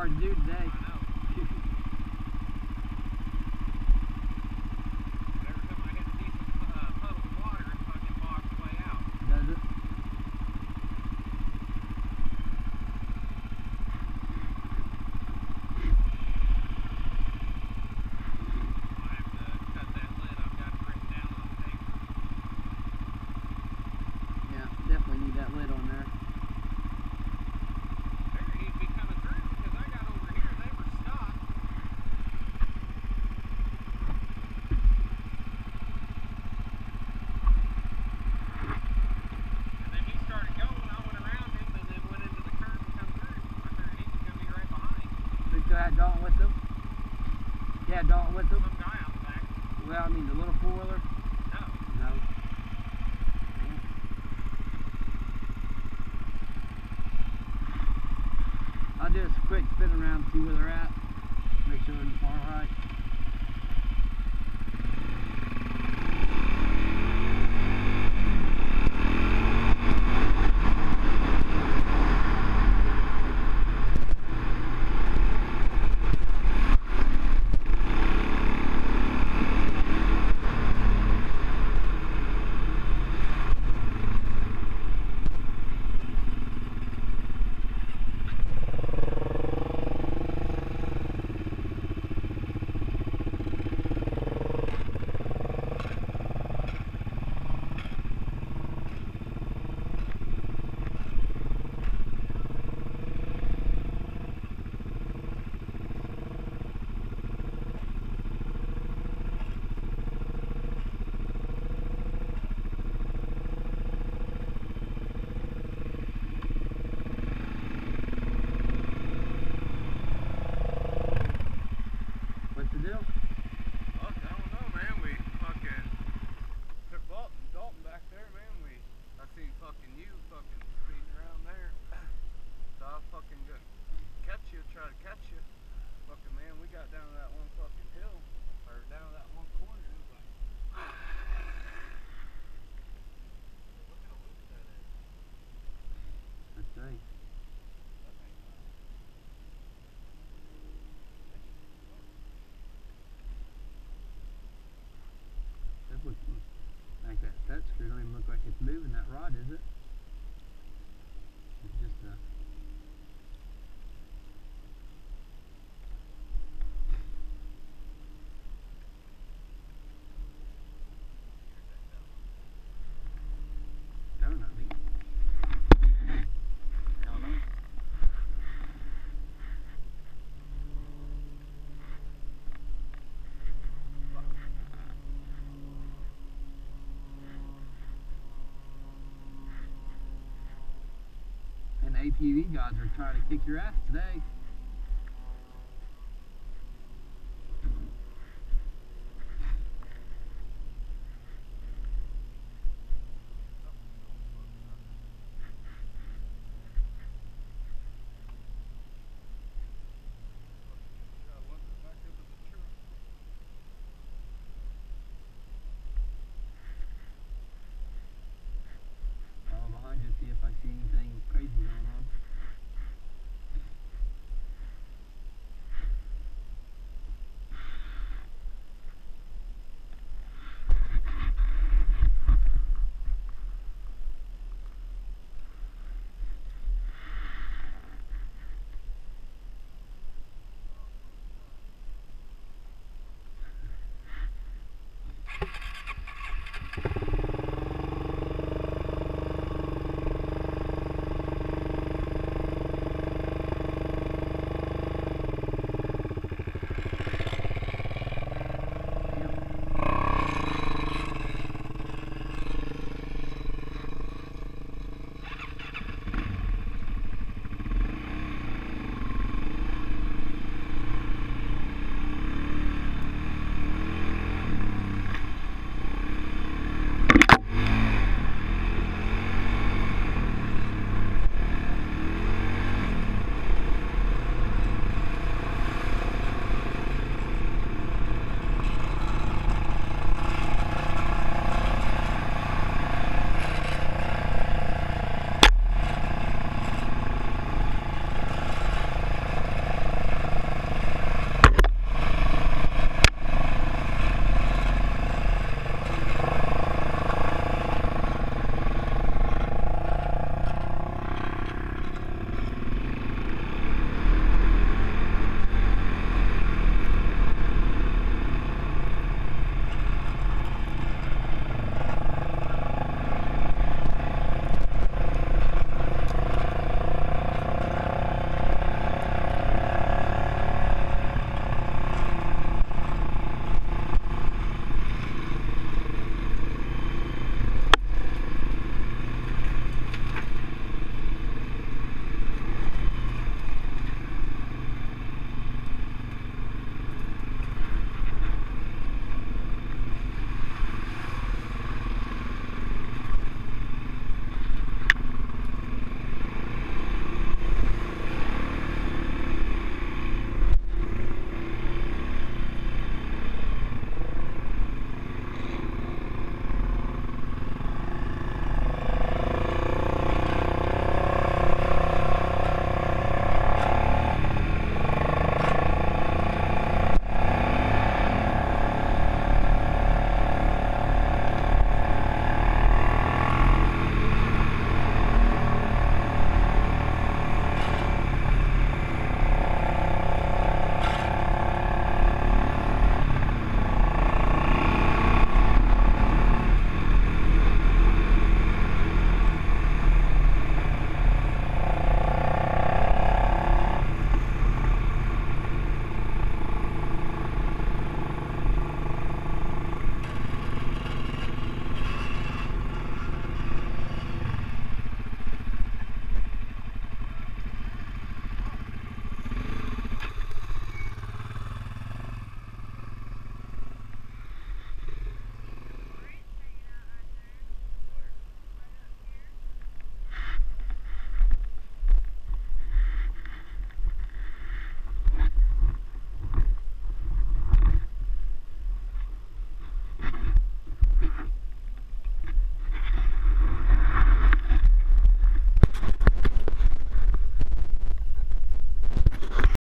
hard to do today. Some guy out the back. Well, I mean the little four-wheeler. No. Yeah. I'll do a quick spin around, see where they're at. Make sure they're in the far right. Like that set screw don't even look like it's moving that rod, is it? It's just a... APV guys are trying to kick your ass today.